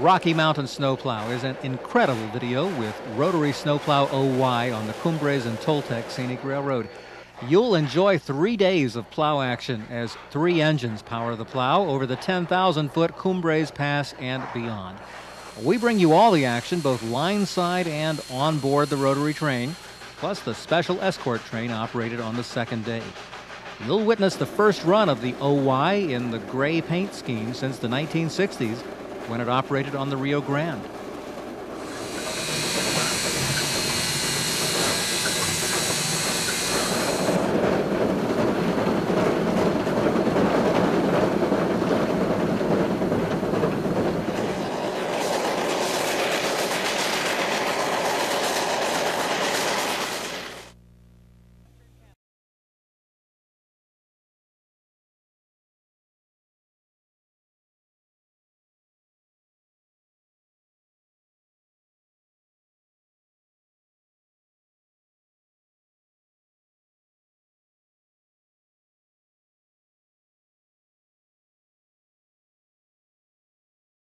Rocky Mountain Snowplow is an incredible video with Rotary Snowplow OY on the Cumbres and Toltec Scenic Railroad. You'll enjoy 3 days of plow action as three engines power the plow over the 10,000-foot Cumbres Pass and beyond. We bring you all the action, both line-side and on board the Rotary train, plus the special escort train operated on the second day. You'll witness the first run of the OY in the gray paint scheme since the 1960s, when it operated on the Rio Grande.